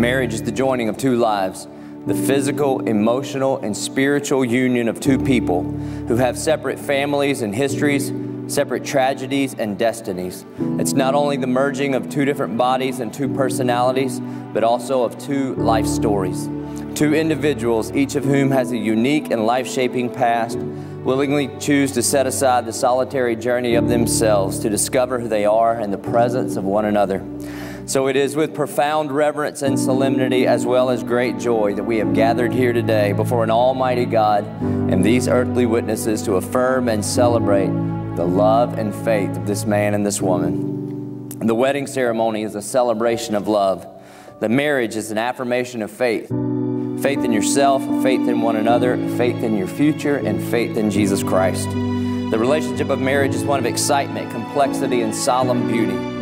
Marriage is the joining of two lives, the physical, emotional, and spiritual union of two people who have separate families and histories, separate tragedies and destinies. It's not only the merging of two different bodies and two personalities, but also of two life stories. Two individuals, each of whom has a unique and life-shaping past, willingly choose to set aside the solitary journey of themselves to discover who they are in the presence of one another. So it is with profound reverence and solemnity, as well as great joy, that we have gathered here today before an almighty God and these earthly witnesses to affirm and celebrate the love and faith of this man and this woman. The wedding ceremony is a celebration of love. The marriage is an affirmation of faith. Faith in yourself, faith in one another, faith in your future, and faith in Jesus Christ. The relationship of marriage is one of excitement, complexity, and solemn beauty.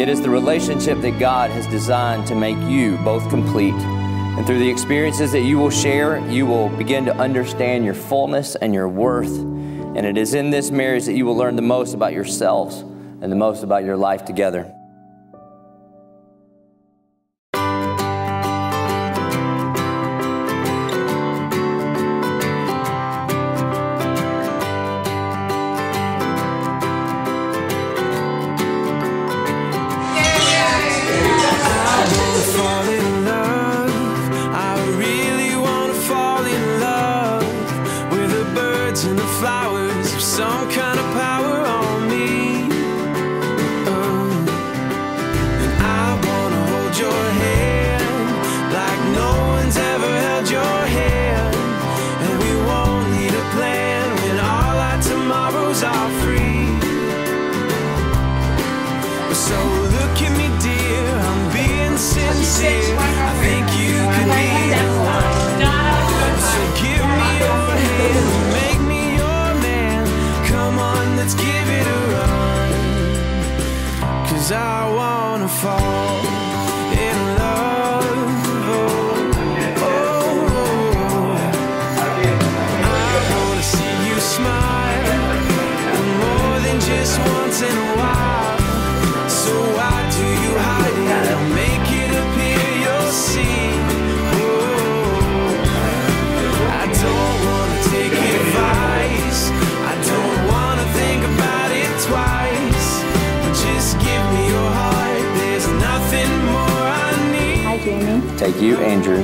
It is the relationship that God has designed to make you both complete. And through the experiences that you will share, you will begin to understand your fullness and your worth. And it is in this marriage that you will learn the most about yourselves and the most about your life together. Some kind of power on me, and I wanna hold your hand like no one's ever held your hand, and we won't need a plan when all our tomorrows are free. So look at me, dear, I'm being sincere. I think you could be the one. So give me your hand. Let's give it a run, 'cause I wanna fall in love. Oh, oh, I wanna see you smile more than just once in a while. So why do you hide it? I'll make it appear you'll see. Oh, I don't wanna take advice, I don't twice, just give me your heart, there's nothing more I need. Hi, Jamie. Take you, Andrew.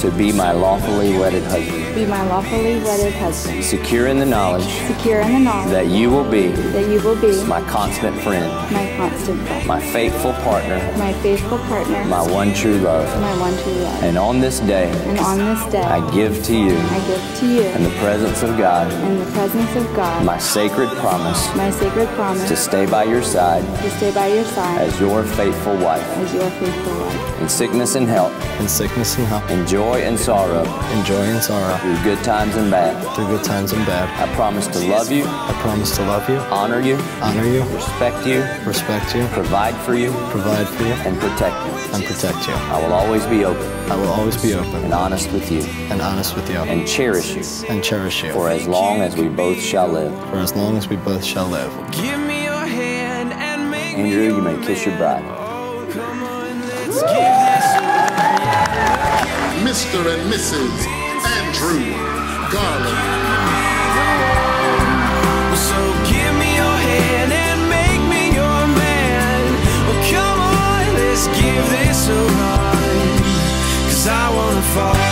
To be my lawfully wedded husband. Secure in the knowledge. That you will be. My constant friend. My faithful partner. My one true love. And on this day. I give to you. In the presence of God. My sacred promise. To stay by your side. As your faithful wife. In sickness and health. In joy and sorrow. Through good times and bad. I promise to love you. Honor you. Respect you. Provide for you. And protect you. I will always be open. And honest with you. And cherish you. For as long as we both shall live. Give me your hand and make me Andrew, you may kiss your bride. Oh, come on, let's give this. Mr. and Mrs. Andrew Garland. So give me your hand and make me your man. Oh, come on, let's give this a run, 'cause I wanna fall.